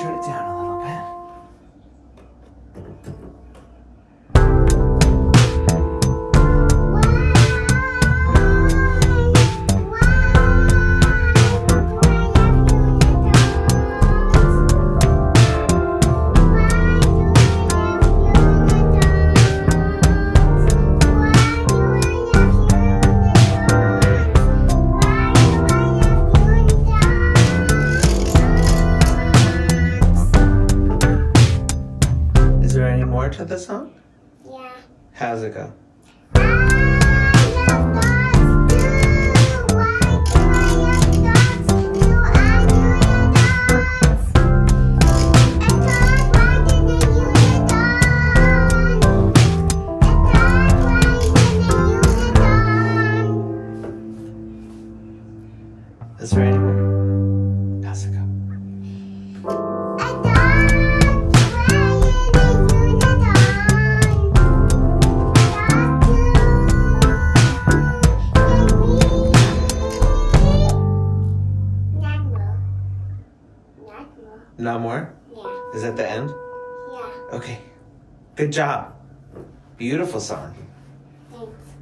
turn it down a little bit. Is there any more to the song? Yeah. How's it go? Is there any more? How's it go? Not more? Yeah. Is that the end? Yeah. Okay. Good job. Beautiful song. Thanks.